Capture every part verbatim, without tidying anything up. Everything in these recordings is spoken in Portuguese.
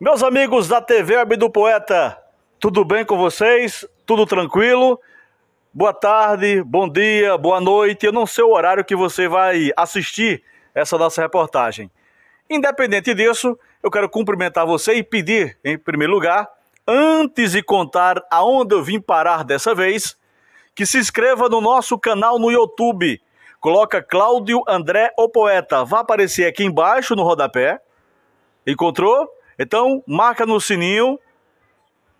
Meus amigos da T V Abdo do Poeta, tudo bem com vocês? Tudo tranquilo? Boa tarde, bom dia, boa noite. Eu não sei o horário que você vai assistir essa nossa reportagem. Independente disso, eu quero cumprimentar você e pedir, em primeiro lugar, antes de contar aonde eu vim parar dessa vez, que se inscreva no nosso canal no YouTube. Coloca Cláudio André o Poeta. Vai aparecer aqui embaixo no rodapé. Encontrou? Então, marca no sininho,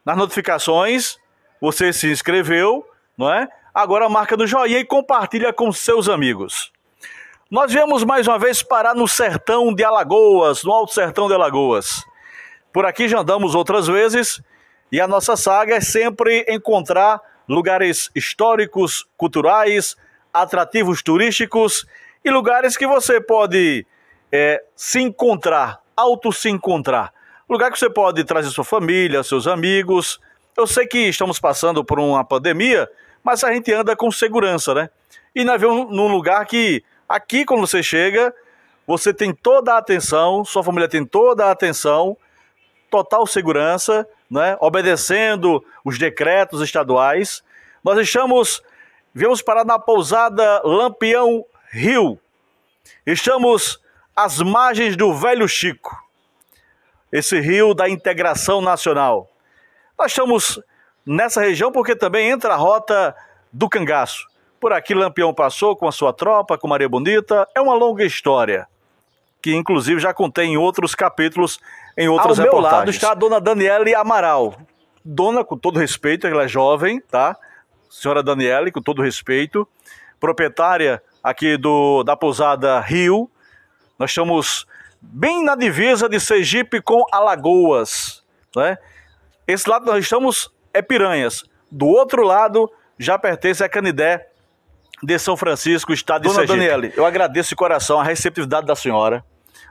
nas notificações, você se inscreveu, não é? Agora marca no joinha e compartilha com seus amigos. Nós viemos mais uma vez parar no sertão de Alagoas, no Alto Sertão de Alagoas. Por aqui já andamos outras vezes e a nossa saga é sempre encontrar lugares históricos, culturais, atrativos turísticos e lugares que você pode é, se encontrar, auto se encontrar. Lugar que você pode trazer sua família, seus amigos. Eu sei que estamos passando por uma pandemia, mas a gente anda com segurança, né? E nós vemos num lugar que, aqui quando você chega, você tem toda a atenção, sua família tem toda a atenção, total segurança, né? Obedecendo os decretos estaduais. Nós estamos, viemos parar na pousada Lampião-Rio. Estamos às margens do Velho Chico. Esse rio da integração nacional. Nós estamos nessa região porque também entra a Rota do Cangaço. Por aqui Lampião passou com a sua tropa, com Maria Bonita. É uma longa história, que inclusive já contém outros capítulos, em outras reportagens. Ao meu lado está a dona Daniely Amaral. Dona, com todo respeito, ela é jovem, tá? Senhora Daniely, com todo respeito. Proprietária aqui do, da pousada Rio. Nós estamos bem na divisa de Sergipe com Alagoas, né? Esse lado nós estamos é Piranhas. Do outro lado já pertence a Canidé de São Francisco, estado de Sergipe. Dona Daniely, eu agradeço de coração a receptividade da senhora.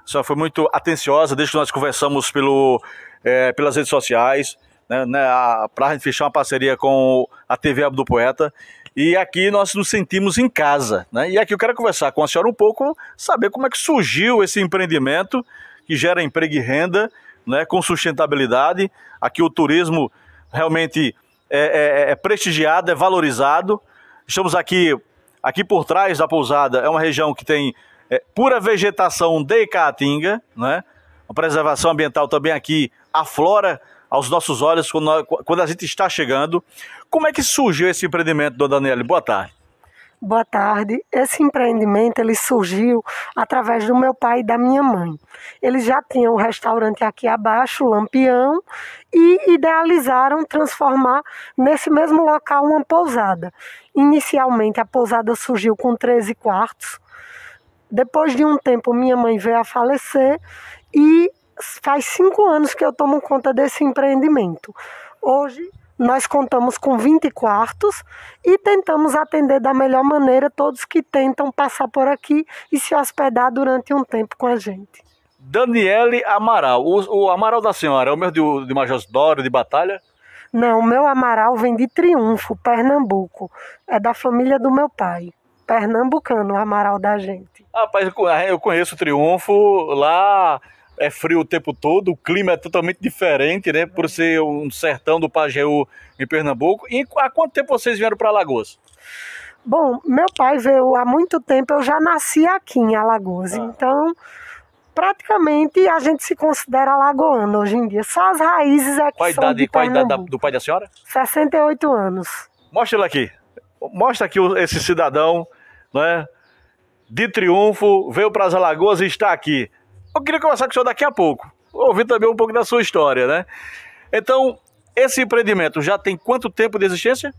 A senhora foi muito atenciosa desde que nós conversamos pelo, é, pelas redes sociais, né, né, para a gente fechar uma parceria com a T V Abdo do Poeta. E aqui nós nos sentimos em casa, né? E aqui eu quero conversar com a senhora um pouco, saber como é que surgiu esse empreendimento que gera emprego e renda, né, com sustentabilidade. Aqui o turismo realmente é, é, é prestigiado, é valorizado. Estamos aqui, aqui por trás da pousada, é uma região que tem é, pura vegetação de caatinga, né? A preservação ambiental também aqui aflora aos nossos olhos quando a gente está chegando. Como é que surgiu esse empreendimento, dona Daniely? Boa tarde. Boa tarde. Esse empreendimento ele surgiu através do meu pai e da minha mãe. Eles já tinham o restaurante aqui abaixo, Lampião, e idealizaram transformar nesse mesmo local uma pousada. Inicialmente a pousada surgiu com treze quartos. Depois de um tempo minha mãe veio a falecer e faz cinco anos que eu tomo conta desse empreendimento. Hoje, nós contamos com vinte quartos e tentamos atender da melhor maneira todos que tentam passar por aqui e se hospedar durante um tempo com a gente. Daniely Amaral. O, o Amaral da senhora é o mesmo de, de Major Dório, de Batalha? Não, o meu Amaral vem de Triunfo, Pernambuco. É da família do meu pai. Pernambucano, o Amaral da gente. Rapaz, eu conheço o Triunfo lá. É frio o tempo todo, o clima é totalmente diferente, né? Por ser um sertão do Pajeú em Pernambuco. E há quanto tempo vocês vieram para Alagoas? Bom, meu pai veio há muito tempo, eu já nasci aqui em Alagoas. Ah. Então, praticamente, a gente se considera alagoano hoje em dia. Só as raízes aqui qual são idade, de qual Pernambuco. Idade da, do pai da senhora? sessenta e oito anos. Mostra ele aqui. Mostra aqui esse cidadão, né? De Triunfo, veio para as Alagoas e está aqui. Eu queria conversar com o senhor daqui a pouco, ouvir também um pouco da sua história, né? Então, esse empreendimento já tem quanto tempo de existência?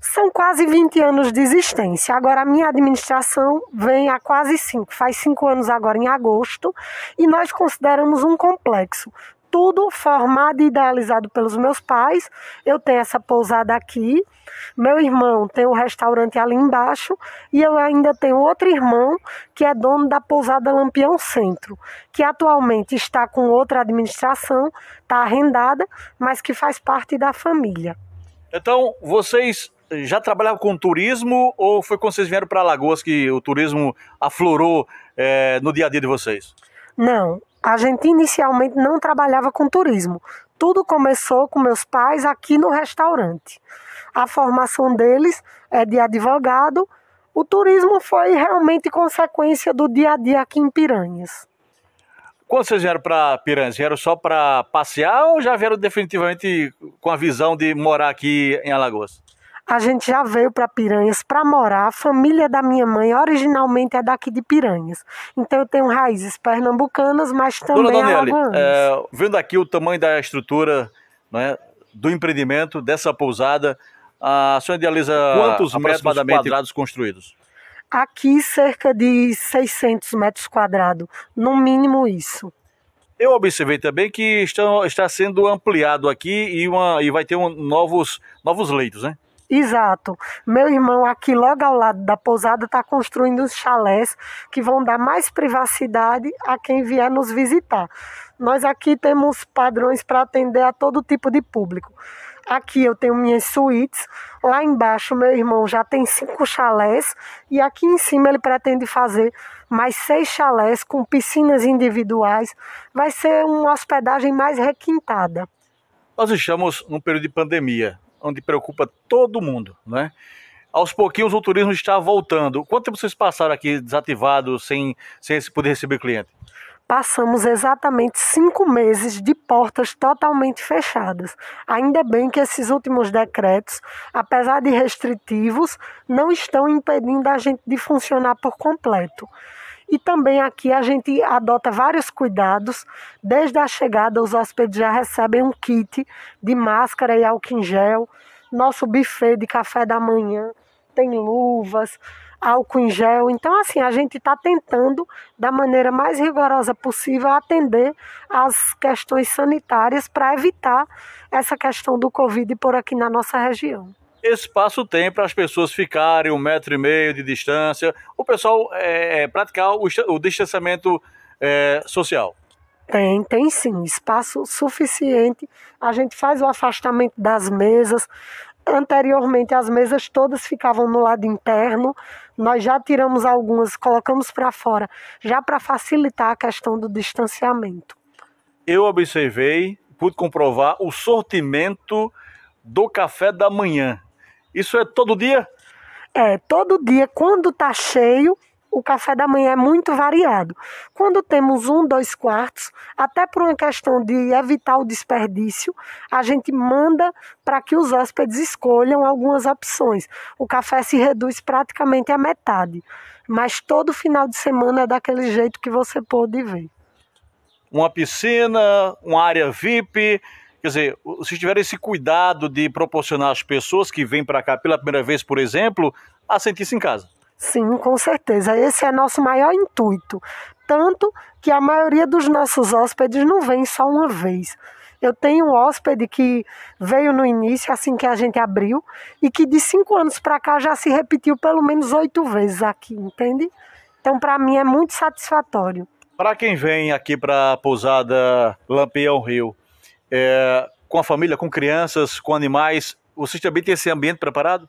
São quase vinte anos de existência. Agora, a minha administração vem há quase cinco, faz cinco anos agora em agosto, e nós consideramos um complexo. Tudo formado e idealizado pelos meus pais. Eu tenho essa pousada aqui, meu irmão tem um restaurante ali embaixo e eu ainda tenho outro irmão que é dono da pousada Lampião Centro, que atualmente está com outra administração, está arrendada, mas que faz parte da família. Então, vocês já trabalhavam com turismo ou foi quando vocês vieram para Alagoas que o turismo aflorou é, no dia a dia de vocês? Não. A gente inicialmente não trabalhava com turismo. Tudo começou com meus pais aqui no restaurante. A formação deles é de advogado. O turismo foi realmente consequência do dia a dia aqui em Piranhas. Quando vocês vieram para Piranhas, vieram só para passear ou já vieram definitivamente com a visão de morar aqui em Alagoas? A gente já veio para Piranhas para morar. A família da minha mãe originalmente é daqui de Piranhas. Então eu tenho raízes pernambucanas, mas também Daniely, alagoanas. É, vendo aqui o tamanho da estrutura, né, do empreendimento, dessa pousada, a senhora idealiza quantos metros quadrados construídos? Aqui cerca de seiscentos metros quadrados, no mínimo isso. Eu observei também que estão, está sendo ampliado aqui e, uma, e vai ter um, novos, novos leitos, né? Exato. Meu irmão aqui logo ao lado da pousada está construindo uns chalés que vão dar mais privacidade a quem vier nos visitar. Nós aqui temos padrões para atender a todo tipo de público. Aqui eu tenho minhas suítes, lá embaixo meu irmão já tem cinco chalés e aqui em cima ele pretende fazer mais seis chalés com piscinas individuais. Vai ser uma hospedagem mais requintada. Nós estamos num período de pandemia, onde preocupa todo mundo, né? Aos pouquinhos o turismo está voltando. Quanto tempo vocês passaram aqui desativados, sem, sem poder receber cliente? Passamos exatamente cinco meses de portas totalmente fechadas. Ainda bem que esses últimos decretos, apesar de restritivos, não estão impedindo a gente de funcionar por completo. E também aqui a gente adota vários cuidados. Desde a chegada, os hóspedes já recebem um kit de máscara e álcool em gel. Nosso buffet de café da manhã tem luvas, álcool em gel. Então, assim, a gente está tentando, da maneira mais rigorosa possível, atender às questões sanitárias para evitar essa questão do Covid por aqui na nossa região. Espaço tem para as pessoas ficarem um metro e meio de distância, o pessoal é, praticar o, o distanciamento é, social. Tem, tem sim, espaço suficiente. A gente faz o afastamento das mesas. Anteriormente as mesas todas ficavam no lado interno, nós já tiramos algumas, colocamos para fora, já para facilitar a questão do distanciamento. Eu observei, pude comprovar o sortimento do café da manhã. Isso é todo dia? É, todo dia, quando está cheio, o café da manhã é muito variado. Quando temos um, dois quartos, até por uma questão de evitar o desperdício, a gente manda para que os hóspedes escolham algumas opções. O café se reduz praticamente à metade, mas todo final de semana é daquele jeito que você pôde ver. Uma piscina, uma área V I P... Quer dizer, se tiver esse cuidado de proporcionar às pessoas que vêm para cá pela primeira vez, por exemplo, a sentir-se em casa. Sim, com certeza. Esse é nosso maior intuito. Tanto que a maioria dos nossos hóspedes não vem só uma vez. Eu tenho um hóspede que veio no início, assim que a gente abriu, e que de cinco anos para cá já se repetiu pelo menos oito vezes aqui, entende? Então, para mim, é muito satisfatório. Para quem vem aqui para a pousada Lampião-Rio, É, com a família, com crianças, com animais, vocês também têm esse ambiente preparado?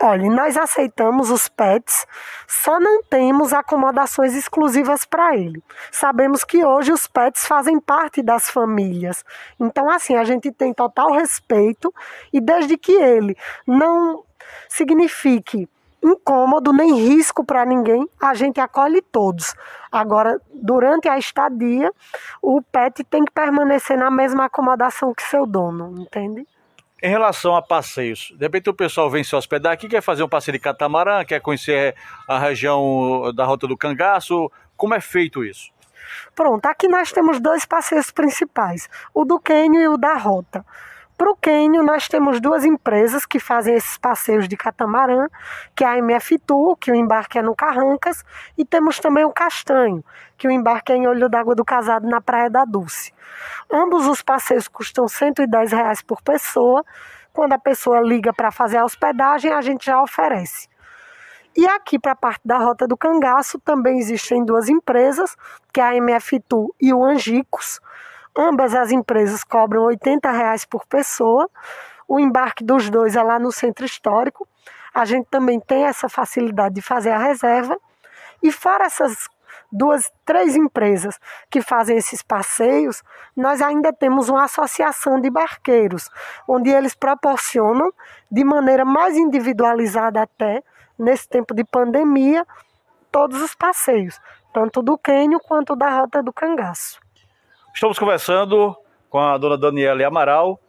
Olha, nós aceitamos os pets, só não temos acomodações exclusivas para ele. Sabemos que hoje os pets fazem parte das famílias. Então, assim, a gente tem total respeito e desde que ele não signifique incômodo nem risco para ninguém, a gente acolhe todos. Agora, durante a estadia, o pet tem que permanecer na mesma acomodação que seu dono, entende? Em relação a passeios, de repente o pessoal vem se hospedar aqui, quer fazer um passeio de catamarã, quer conhecer a região da Rota do Cangaço, como é feito isso? Pronto, aqui nós temos dois passeios principais, o do Quênio e o da Rota. Para o Quênio, nós temos duas empresas que fazem esses passeios de catamarã, que é a M F T U, que o embarque é no Carrancas, e temos também o Castanho, que o embarque é em Olho d'Água do Casado, na Praia da Dulce. Ambos os passeios custam cento e dez reais por pessoa. Quando a pessoa liga para fazer a hospedagem, a gente já oferece. E aqui, para a parte da Rota do Cangaço, também existem duas empresas, que é a M F T U e o Angicos. Ambas as empresas cobram oitenta reais por pessoa. O embarque dos dois é lá no Centro Histórico. A gente também tem essa facilidade de fazer a reserva. E fora essas duas, três empresas que fazem esses passeios, nós ainda temos uma associação de barqueiros, onde eles proporcionam, de maneira mais individualizada até, nesse tempo de pandemia, todos os passeios, tanto do Quênio quanto da Rota do Cangaço. Estamos conversando com a dona Daniely Amaral,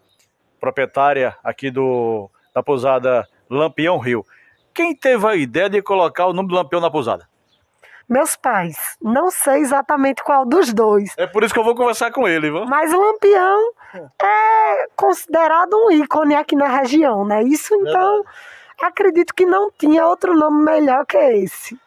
proprietária aqui do, da pousada Lampião-Rio. Quem teve a ideia de colocar o nome do Lampião na pousada? Meus pais. Não sei exatamente qual dos dois. É por isso que eu vou conversar com ele. Viu? Mas o Lampião é considerado um ícone aqui na região, né? Isso, então, é, acredito que não tinha outro nome melhor que esse.